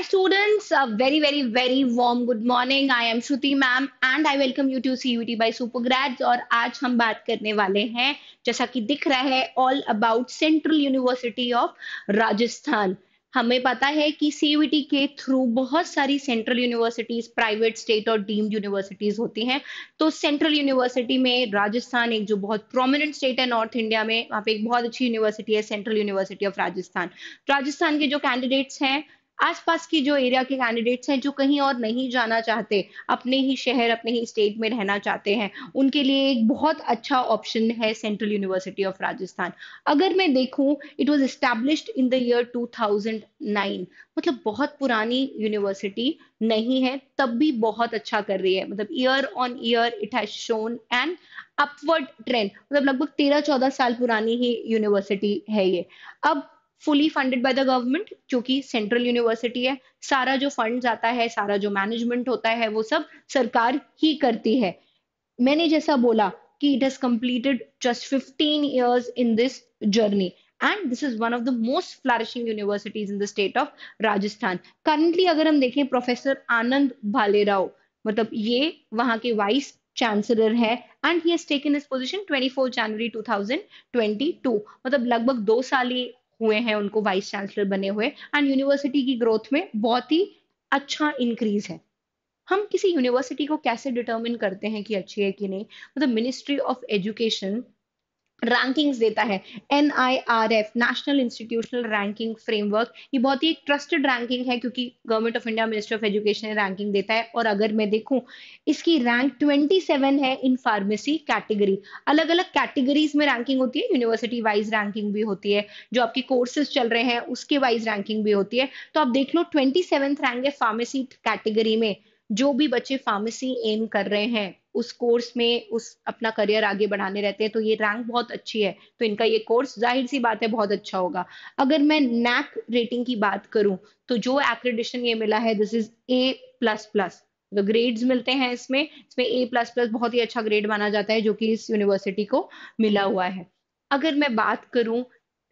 Hi students, a very warm good morning. I am Shruti ma'am and I welcome you to CUT by Supergrads. और आज हम बात करने वाले हैं, जैसा कि दिख रहा है, all about Central University of Rajasthan. हमें पता है कि CUET के थ्रू बहुत सारी सेंट्रल यूनिवर्सिटीज, प्राइवेट, स्टेट और डीम्ड यूनिवर्सिटीज होती हैं. तो सेंट्रल यूनिवर्सिटी में राजस्थान एक जो बहुत प्रोमिनेंट स्टेट है नॉर्थ इंडिया में, वहाँ पे एक बहुत अच्छी यूनिवर्सिटी है central university of Rajasthan. Rajasthan के जो कैंडिडेट्स हैं, आसपास की जो एरिया के कैंडिडेट्स हैं, जो कहीं और नहीं जाना चाहते, अपने ही शहर, अपने ही स्टेट में रहना चाहते हैं, उनके लिए एक बहुत अच्छा ऑप्शन है सेंट्रल यूनिवर्सिटी ऑफ राजस्थान. अगर मैं देखूं, it was established in the year 2009, मतलब बहुत पुरानी यूनिवर्सिटी नहीं है, तब भी बहुत अच्छा कर रही है. मतलब year on year it has shown an upward trend. मतलब लगभग 13-14 साल पुरानी ही यूनिवर्सिटी है ये. अब fully funded by the government, क्योंकि सेंट्रल यूनिवर्सिटी है, सारा जो फंड आता है, सारा जो मैनेजमेंट होता है, वो सब सरकार ही करती है. मैंने जैसा बोला कि it has completed just 15 years in this journey and this is one of the most flourishing universities in the state of Rajasthan. Currently अगर हम देखें, प्रोफेसर आनंद भालेराव, मतलब ये वहाँ के वाइस चांसलर है and he has taken his position 24 January 2022. मतलब लगभग 2 साल ही हुए हैं उनको वाइस चांसलर बने हुए, एंड यूनिवर्सिटी की ग्रोथ में बहुत ही अच्छा इंक्रीज है. हम किसी यूनिवर्सिटी को कैसे डिटरमिन करते हैं कि अच्छी है कि नहीं? मतलब मिनिस्ट्री ऑफ एजुकेशन रैंकिंग्स देता है. NIRF, national institutional ranking framework, ये बहुत ही एक ट्रस्टेड रैंकिंग है, क्योंकि government of India, ministry of education ranking देता है. और अगर मैं देखूं, इसकी रैंक 27 है इन फार्मेसी कैटेगरी. अलग अलग कैटेगरीज में रैंकिंग होती है, यूनिवर्सिटी वाइज रैंकिंग भी होती है, जो आपके कोर्सेज चल रहे हैं उसके वाइज रैंकिंग भी होती है. तो आप देख लो, 27th रैंक है फार्मेसी कैटेगरी में. जो भी बच्चे फार्मेसी एम कर रहे हैं, उस कोर्स में उस अपना करियर आगे बढ़ाने रहते हैं, तो ये रैंक बहुत अच्छी है. तो इनका ये कोर्स जाहिर सी बात है बहुत अच्छा होगा. अगर मैं नैक रेटिंग की बात करूं, तो जो एक्रेडिशन ये मिला है, दिस इज A++. तो ग्रेड्स मिलते हैं इसमें, A++ बहुत ही अच्छा ग्रेड माना जाता है, जो कि इस यूनिवर्सिटी को मिला हुआ है. अगर मैं बात करूं,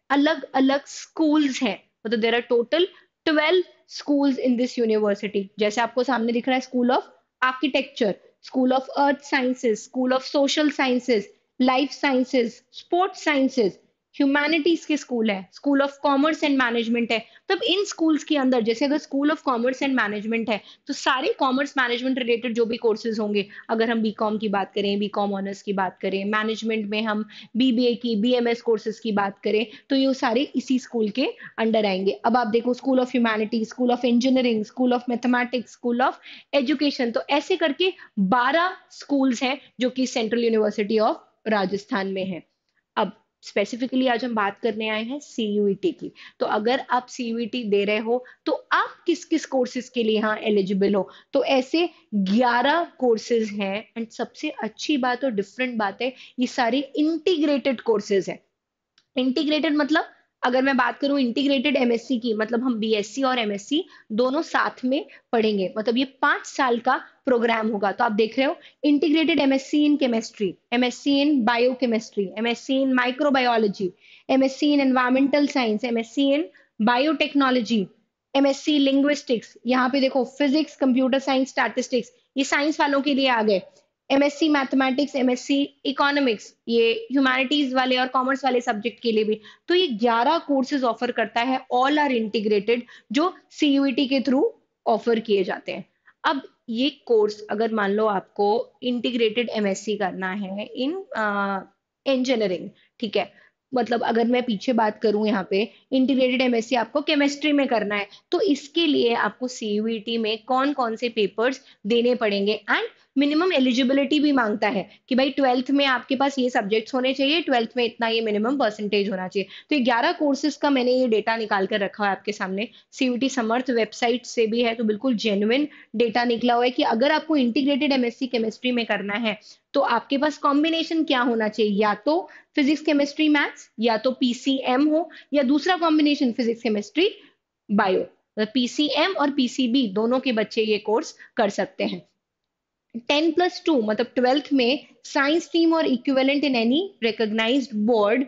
अलग अलग स्कूल्स हैं, मतलब there are total 12 schools in this university. जैसे आपको सामने दिख रहा है, school of architecture, school of earth sciences, school of social sciences, life sciences, sports sciences, humanities के स्कूल है, school of commerce and management है. तब इन स्कूल्स के अंदर, जैसे अगर school of commerce and management है, तो सारे कॉमर्स मैनेजमेंट रिलेटेड जो भी कोर्सेज होंगे, अगर हम बीकॉम की बात करें, बीकॉम ऑनर्स की बात करें, मैनेजमेंट में हम BBA की, BMS कोर्सेज की बात करें, तो ये सारे इसी स्कूल के अंडर आएंगे. अब आप देखो, school of humanities, school of engineering, school of mathematics, school of education, तो ऐसे करके 12 स्कूल्स हैं जो कि सेंट्रल यूनिवर्सिटी ऑफ राजस्थान में है. अब स्पेसिफिकली आज हम बात करने आए हैं CUET की. तो अगर आप CUET दे रहे हो, तो आप किस किस कोर्सेज के लिए यहाँ एलिजिबल हो? तो ऐसे 11 कोर्सेज हैं, एंड सबसे अच्छी बात और डिफरेंट बात है, ये सारे इंटीग्रेटेड कोर्सेज हैं. इंटीग्रेटेड मतलब अगर मैं बात करूं इंटीग्रेटेड MSc की, मतलब हम BSc और MSc दोनों साथ में पढ़ेंगे. मतलब ये 5 साल का प्रोग्राम होगा. तो आप देख रहे हो, integrated MSc in chemistry, MSc in biochemistry, MSc in microbiology, MSc in environmental science, MSc in biotechnology, MSc linguistics. यहाँ पे देखो, फिजिक्स, कंप्यूटर साइंस, स्टैटिस्टिक्स, ये साइंस वालों के लिए आ गए. MSc मैथमेटिक्स, MSc इकोनॉमिक्स, ये ह्यूमैनिटीज वाले और कॉमर्स वाले सब्जेक्ट के लिए भी. तो ये 11 कोर्सेज ऑफर करता है, ऑल आर इंटीग्रेटेड, जो CUET के थ्रू ऑफर किए जाते हैं. अब ये कोर्स, अगर मान लो आपको इंटीग्रेटेड MSc करना है इन इंजीनियरिंग, ठीक है, मतलब अगर मैं पीछे बात करूं, यहाँ पे इंटीग्रेटेड MSc आपको केमिस्ट्री में करना है, तो इसके लिए आपको CUET में कौन कौन से पेपर्स देने पड़ेंगे, एंड मिनिमम एलिजिबिलिटी भी मांगता है कि भाई 12th में आपके पास ये सब्जेक्ट्स होने चाहिए, 12th में इतना ये मिनिमम परसेंटेज होना चाहिए. तो ये 11 कोर्सेज का मैंने ये डेटा निकाल कर रखा है आपके सामने, CUET समर्थ वेबसाइट से भी है, तो बिल्कुल जेन्युइन डेटा निकला हुआ है कि अगर आपको इंटीग्रेटेड MSc केमिस्ट्री में करना है, तो आपके पास कॉम्बिनेशन क्या होना चाहिए, या तो फिजिक्स केमिस्ट्री मैथ्स, या तो PCM हो, या दूसरा combination physics chemistry bio. PCM और PCB दोनों के बच्चे ये कोर्स कर सकते हैं. 10+2 मतलब 12th में साइंस स्ट्रीम और equivalent in any recognised board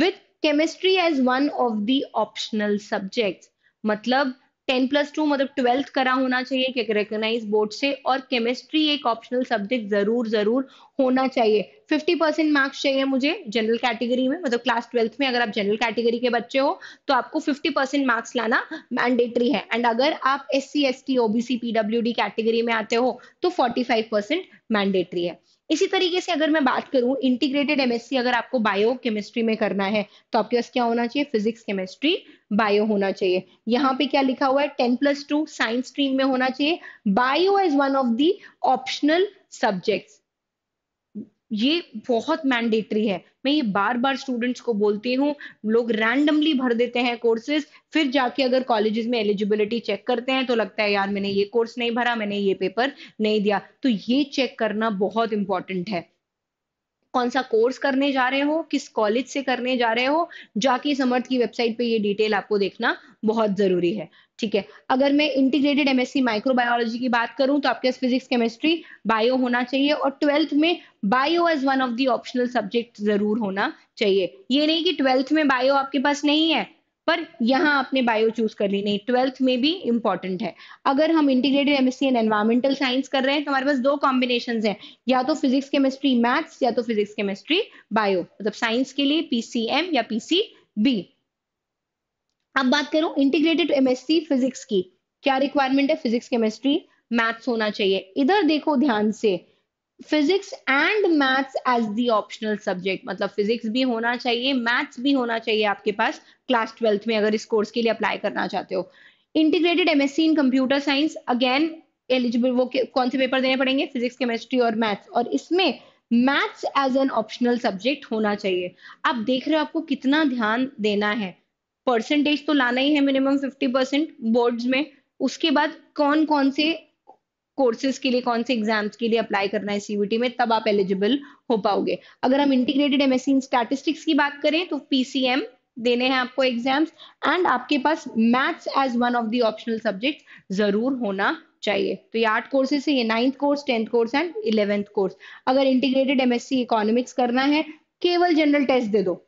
with chemistry as one of the optional subject. मतलब 10+2 मतलब 12th करा होना चाहिए कि रिकग्नाइज बोर्ड से, और केमिस्ट्री एक ऑप्शनल सब्जेक्ट जरूर होना चाहिए। 50% मार्क्स चाहिए मुझे जनरल कैटेगरी में, मतलब क्लास 12th में अगर आप जनरल कैटेगरी के बच्चे हो तो आपको 50% मार्क्स लाना मैंडेटरी है। एंड अगर आप SC ST OBC PWD category में आते हो तो 45% मैंडेटरी है। इसी तरीके से अगर मैं बात करूं इंटीग्रेटेड MSc अगर आपको बायो केमिस्ट्री में करना है तो आपके पास क्या होना चाहिए, फिजिक्स केमिस्ट्री बायो होना चाहिए। यहाँ पे क्या लिखा हुआ है, 10+2 साइंस स्ट्रीम में होना चाहिए, bio is one of the optional subjects, ये बहुत मैंडेटरी है। मैं ये बार बार स्टूडेंट्स को बोलती हूँ, लोग रैंडमली भर देते हैं कोर्सेज, फिर जाके अगर कॉलेजेस में एलिजिबिलिटी चेक करते हैं तो लगता है यार मैंने ये कोर्स नहीं भरा, मैंने ये पेपर नहीं दिया, तो ये चेक करना बहुत इंपॉर्टेंट है। कौन सा कोर्स करने जा रहे हो, किस कॉलेज से करने जा रहे हो, जाके समर्थ की वेबसाइट पे ये डिटेल आपको देखना बहुत जरूरी है, ठीक है। अगर मैं इंटीग्रेटेड MSc माइक्रोबायोलॉजी की बात करूं तो आपके पास फिजिक्स केमिस्ट्री बायो होना चाहिए, और 12th में bio as one of the optional subject जरूर होना चाहिए। ये नहीं कि 12th में बायो आपके पास नहीं है पर यहाँ आपने बायो चूज कर ली, नहीं, 12th में भी इंपॉर्टेंट है। अगर हम integrated MSc and environmental science कर रहे हैं तो हमारे पास दो कॉम्बिनेशंस हैं, या तो फिजिक्स केमिस्ट्री मैथ्स या तो फिजिक्स केमिस्ट्री बायो, मतलब साइंस के लिए PCM या PCB। अब बात करूं इंटीग्रेटेड MSc फिजिक्स की, क्या रिक्वायरमेंट है, फिजिक्स केमिस्ट्री मैथ्स होना चाहिए। इधर देखो ध्यान से, physics and maths as the optional subject, मतलब फिजिक्स भी होना चाहिए मैथ्स भी होना चाहिए आपके पास क्लास 12th में अगर इस कोर्स के लिए अप्लाई करना चाहते हो। Integrated MSc in computer science, again eligible वो कौन से पेपर देने पड़ेंगे, फिजिक्स केमिस्ट्री और मैथ्स, और इसमें maths as an optional subject होना चाहिए। आप देख रहे हो आपको कितना ध्यान देना है, परसेंटेज तो लाना ही है मिनिमम 50% बोर्ड्स में, उसके बाद कौन कौन से कोर्सेज के लिए कौन से एग्जाम्स के लिए अप्लाई करना है CVT में, तब आप एलिजिबल हो पाओगे। अगर हम इंटीग्रेटेड MSc इन स्टैटिस्टिक्स की बात करें तो PCM देने हैं आपको एग्जाम्स, एंड आपके पास maths as one of the optional subject जरूर होना चाहिए। तो ये 8 कोर्सेज है, ये 9th course, 10th course and 11th course. अगर इंटीग्रेटेड MSc इकोनॉमिक्स करना है केवल जनरल टेस्ट दे दो,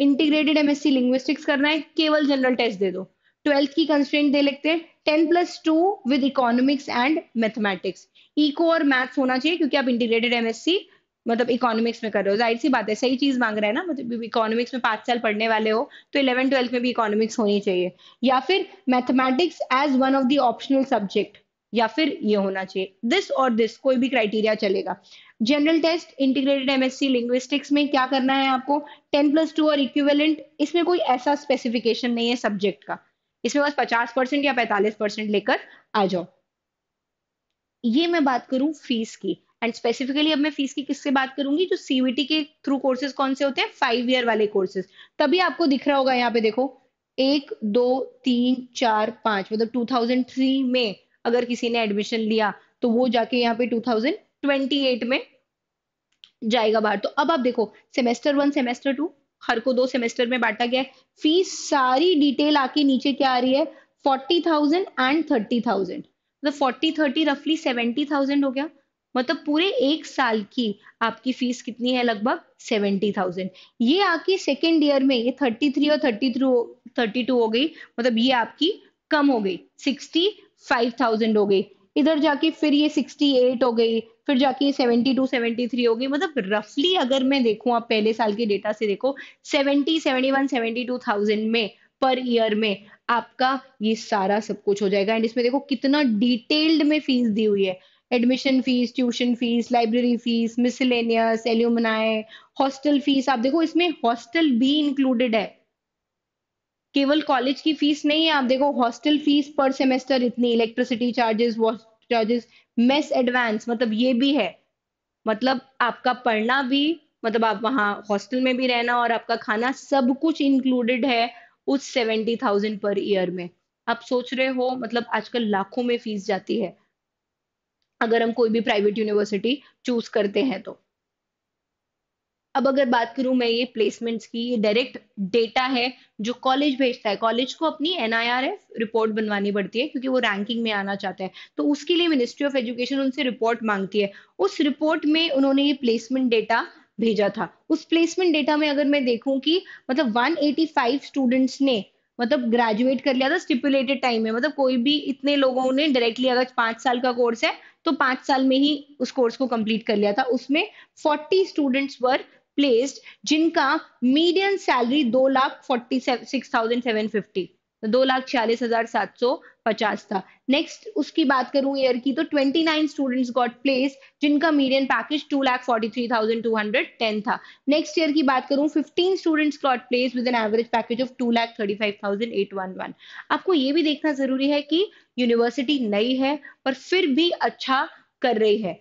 इंटीग्रेटेड MSc लिंग्विस्टिक्स करना है केवल जनरल टेस्ट दे दो, 12th की कंस्ट्रेंट दे लेते हैं 10+2 with economics and mathematics, eco और मैथ्स होना चाहिए क्योंकि आप इंटीग्रेटेड MSc मतलब इकोनॉमिक्स में कर रहे हो, जाहिर सी बात है सही चीज मांग रहा है ना, मतलब इकोनॉमिक्स में 5 साल पढ़ने वाले हो तो 11-12 में भी इकोनॉमिक्स होनी चाहिए, या फिर mathematics as one of the optional subject, या फिर ये होना चाहिए, दिस और दिस कोई भी क्राइटेरिया चलेगा। General test integrated MSc linguistics में क्या करना है आपको, 10+2 और इक्विवेलेंट, इसमें कोई ऐसा स्पेसिफिकेशन नहीं है सब्जेक्ट का, इसमें बस 50% या 45% लेकर आ जाओ। ये मैं बात करूं फीस की, एंड स्पेसिफिकली अब मैं फीस की किससे बात करूंगी, जो CVT के थ्रू कोर्सेज कौन से होते हैं, 5 ईयर वाले कोर्सेज, तभी आपको दिख रहा होगा यहाँ पे देखो 1 2 3 4 5, मतलब 2003 में अगर किसी ने एडमिशन लिया तो वो जाके यहाँ पे 2028 में जाएगा बाहर। तो अब आप देखो सेमेस्टर 1 सेमेस्टर 2 हर को 2 सेमेस्टर में बांटा गया है। फीस सारी डिटेल आके नीचे क्या आ रही है, 40,000 एंड 30,000, मतलब 40-30 रफली 70,000 हो गया, मतलब पूरे 1 साल की आपकी फीस कितनी है, लगभग 70,000। ये आके सेकेंड ईयर में ये 33 और 32 हो गई, मतलब ये आपकी कम हो गई, 65,000 हो गई, इधर जाके फिर ये 68 हो गई, फिर जाके 72 73 हो गई, मतलब रफली अगर मैं देखूं आप पहले साल के डेटा से देखो 70, 71, 72,000 में पर ईयर में आपका ये सारा सब कुछ हो जाएगा। एंड इसमें देखो कितना डिटेल्ड में फीस दी हुई है, admission fees, tuition fees, library fees, miscellaneous, alumni, hostel fees, आप देखो इसमें हॉस्टल भी इंक्लूडेड है, केवल कॉलेज की फीस नहीं है। आप देखो हॉस्टल फीस पर सेमेस्टर इतनी, electricity charges, wash charges, mess advance, मतलब ये भी है, मतलब आपका पढ़ना भी, मतलब आप वहाँ हॉस्टल में भी रहना और आपका खाना सब कुछ इंक्लूडेड है उस 70,000 पर ईयर में। आप सोच रहे हो मतलब आजकल लाखों में फीस जाती है अगर हम कोई भी प्राइवेट यूनिवर्सिटी चूज करते हैं तो। अब अगर बात करूं मैं ये प्लेसमेंट्स की, ये डायरेक्ट डेटा है जो कॉलेज भेजता है, कॉलेज को अपनी NIRF रिपोर्ट बनवानी पड़ती है क्योंकि वो रैंकिंग में आना चाहता है, तो उसके लिए मिनिस्ट्री ऑफ एजुकेशन उनसे रिपोर्ट मांगती है। उस रिपोर्ट में उन्होंने ये प्लेसमेंट डेटा भेजा था, उस प्लेसमेंट डेटा में अगर मैं देखूं कि मतलब 185 स्टूडेंट्स ने मतलब ग्रेजुएट कर लिया था स्टिपुलेटेड टाइम में, मतलब कोई भी इतने लोगों ने डायरेक्टली अगर 5 साल का कोर्स है तो 5 साल में ही उस कोर्स को कंप्लीट कर लिया था। उसमें 40 स्टूडेंट्स वर प्लेस्ड जिनका मीडियन सैलरी 2,46,750 2,46,750 था। नेक्स्ट उसकी बात करूं ईयर की तो 29 स्टूडेंट्स गॉट प्लेस जिनका मीडियन पैकेज 2,43,210 था। नेक्स्ट ईयर की बात करूं 15 students got place with an average package of 2,35,811। आपको ये भी देखना जरूरी है कि यूनिवर्सिटी नई है पर फिर भी अच्छा कर रही है।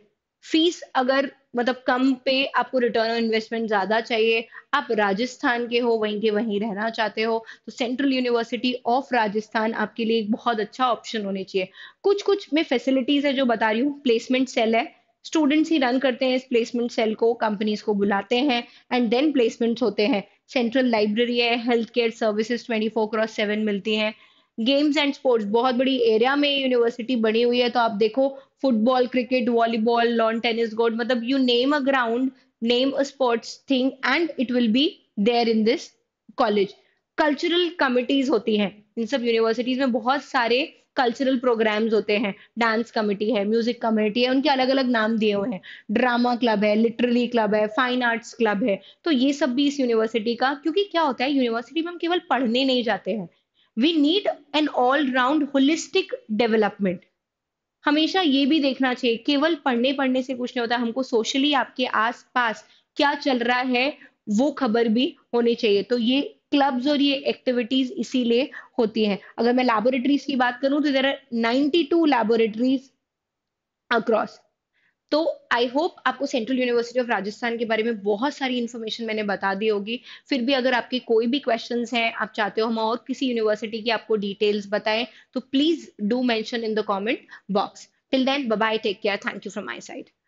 फीस अगर मतलब कम पे आपको रिटर्न ऑन इन्वेस्टमेंट ज्यादा चाहिए, आप राजस्थान के हो, वहीं के वहीं रहना चाहते हो तो सेंट्रल यूनिवर्सिटी ऑफ राजस्थान आपके लिए एक बहुत अच्छा ऑप्शन होने चाहिए। कुछ कुछ में फैसिलिटीज है जो बता रही हूँ। प्लेसमेंट सेल है, स्टूडेंट्स ही रन करते हैं इस प्लेसमेंट सेल को, कंपनीज को बुलाते हैं एंड देन प्लेसमेंट्स होते हैं। सेंट्रल लाइब्रेरी है, हेल्थ केयर सर्विसेज 24/7 मिलती है। गेम्स एंड स्पोर्ट्स, बहुत बड़ी एरिया में यूनिवर्सिटी बनी हुई है तो आप देखो football, cricket, volleyball, lawn tennis court, मतलब you name a ground, name a sports thing and it will be there in this college. Cultural committees होती हैं इन सब यूनिवर्सिटीज में, बहुत सारे कल्चरल प्रोग्राम्स होते हैं। डांस कमेटी है, म्यूजिक कमेटी है, उनके अलग अलग नाम दिए हुए हैं। ड्रामा क्लब है, लिटरेरी क्लब है, फाइन आर्ट्स क्लब है, तो ये सब भी इस यूनिवर्सिटी का, क्योंकि क्या होता है यूनिवर्सिटी में हम केवल पढ़ने नहीं जाते हैं, we need an all round holistic development. हमेशा ये भी देखना चाहिए केवल पढ़ने पढ़ने से कुछ नहीं होता, हमको सोशली आपके आसपास क्या चल रहा है वो खबर भी होनी चाहिए। तो ये क्लब्स और ये एक्टिविटीज इसीलिए होती हैं। अगर मैं लैबोरेटरीज की बात करूं तो देयर आर 92 लैबोरेटरीज अक्रॉस। तो आई होप आपको सेंट्रल यूनिवर्सिटी ऑफ राजस्थान के बारे में बहुत सारी इन्फॉर्मेशन मैंने बता दी होगी। फिर भी अगर आपके कोई भी क्वेश्चंस हैं, आप चाहते हो हम और किसी यूनिवर्सिटी की आपको डिटेल्स बताएं तो please do mention in the comment box. Till then bye bye, take care, thank you from my side.